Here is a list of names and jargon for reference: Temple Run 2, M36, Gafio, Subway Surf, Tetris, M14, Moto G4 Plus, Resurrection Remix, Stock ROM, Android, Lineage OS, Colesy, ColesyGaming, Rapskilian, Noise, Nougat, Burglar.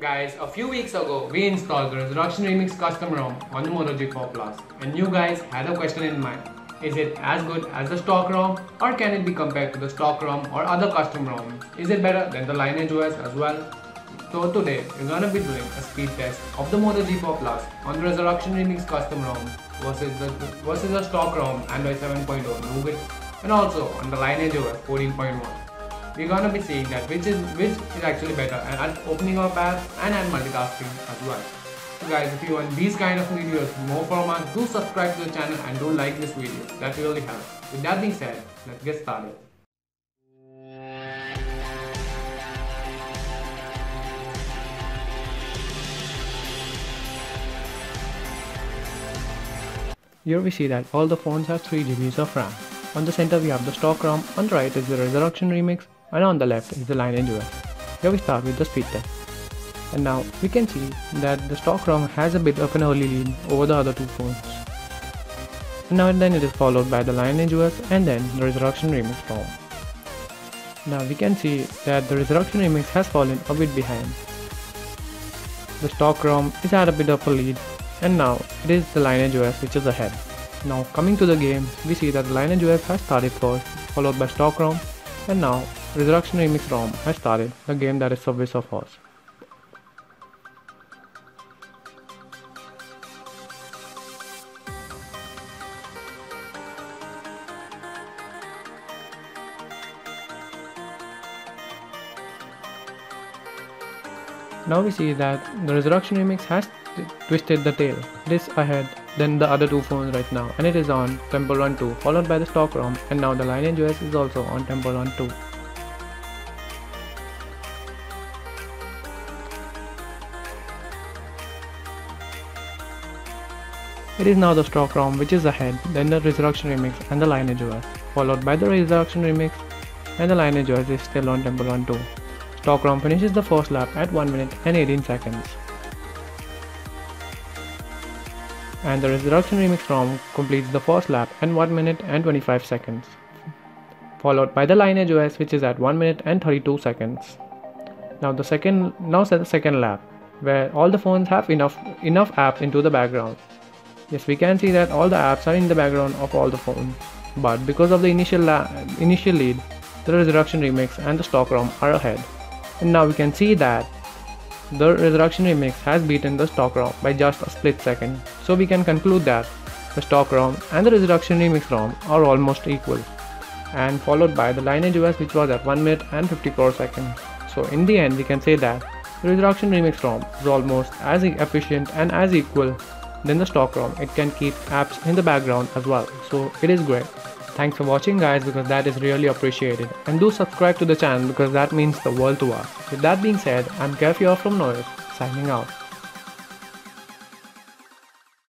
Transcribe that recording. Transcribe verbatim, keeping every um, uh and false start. Guys, a few weeks ago, we installed the Resurrection Remix custom ROM on the Moto G four Plus, and you guys had a question in mind. Is it as good as the stock ROM, or can it be compared to the stock ROM or other custom ROMs? Is it better than the Lineage O S as well? So today, we're gonna be doing a speed test of the Moto G four Plus on the Resurrection Remix custom ROM versus the, versus the stock ROM Android seven point oh Nougat, and also on the Lineage O S fourteen point one. We're gonna be seeing that which is which is actually better and at opening up apps and at multitasking as well. So guys, if you want these kind of videos more from us, do subscribe to the channel and do like this video. That really helps. With that being said, let's get started. Here we see that all the phones have three gigabytes of RAM. On the center we have the stock ROM, on the right is the Resurrection Remix, and on the left is the Lineage O S. Here we start with the speed test. And now we can see that the stock ROM has a bit of an early lead over the other two phones. And now and then it is followed by the Lineage O S and then the Resurrection Remix ROM. Now we can see that the Resurrection Remix has fallen a bit behind. The stock ROM is at a bit of a lead, and now it is the Lineage O S which is ahead. Now coming to the game, we see that Lineage O S has started first, followed by stock ROM, and now Resurrection Remix ROM has started, the game that is Subway Surf. Now we see that the Resurrection Remix has twisted the tail. It is ahead than the other two phones right now, and it is on Temple Run two, followed by the stock ROM, and now the Lineage O S is also on Temple Run two. It is now the stock ROM which is ahead, then the Resurrection Remix and the Lineage O S, followed by the Resurrection Remix, and the Lineage O S is still on Temple Run two. Stock ROM finishes the first lap at one minute and eighteen seconds. And the Resurrection Remix ROM completes the first lap in one minute and twenty-five seconds, followed by the Lineage O S which is at one minute and thirty-two seconds. Now the second now set the second lap, where all the phones have enough enough apps into the background. Yes, we can see that all the apps are in the background of all the phones, but because of the initial la initial lead, the Resurrection Remix and the stock ROM are ahead. And now we can see that the Resurrection Remix has beaten the stock ROM by just a split second, so we can conclude that the stock ROM and the Resurrection Remix ROM are almost equal, and followed by the Lineage O S which was at one minute and fifty-four seconds. So in the end we can say that the Resurrection Remix ROM is almost as efficient and as equal than the stock ROM. It can keep apps in the background as well, so it is great. Thanks for watching guys, because that is really appreciated, and do subscribe to the channel because that means the world to us. With that being said, I'm Gafio from Noise, signing out.